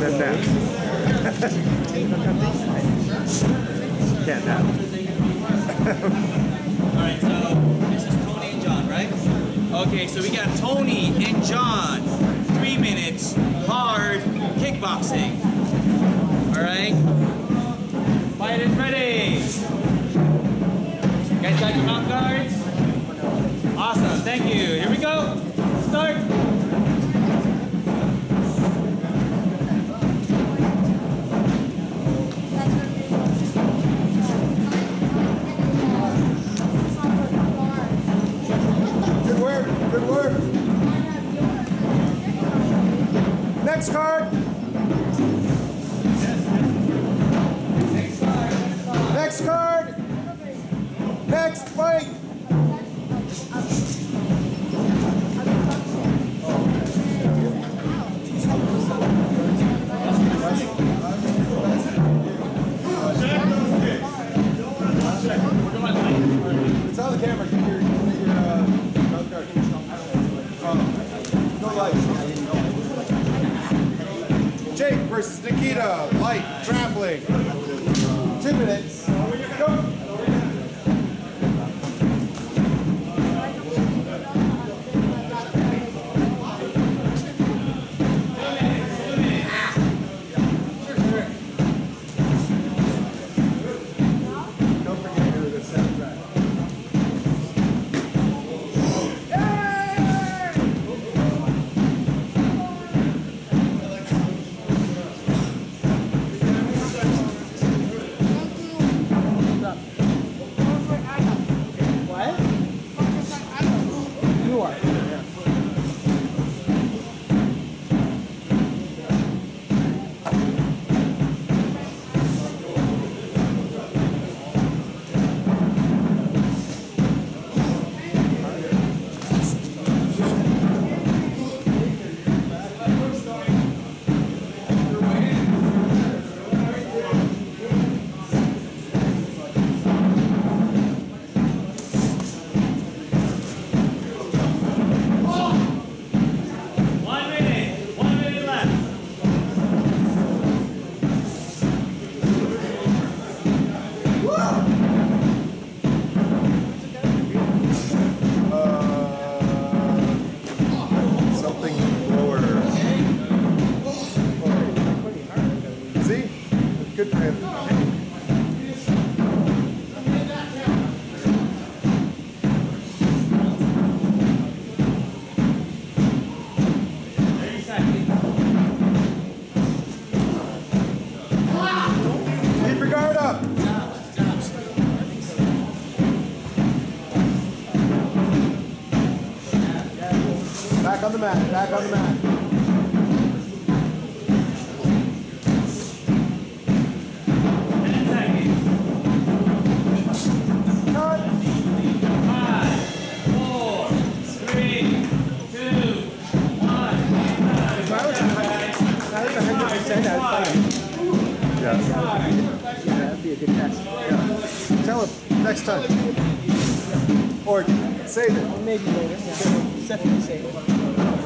then down. Can't now. Alright, so this is Tony and John, right? Okay, so we got Tony and John. 3 minutes, hard kickboxing. Alright? Fight is ready! You guys like your mouth guards? Awesome, thank you. Here we go. Start. Good work, good work. Next card. Next card. Next card. Next fight. Jake versus Nikita, light grappling. 2 minutes. Go. Back on the mat, back on the mat. Tell him next time. Or save it. Maybe later. Yeah. Definitely save it.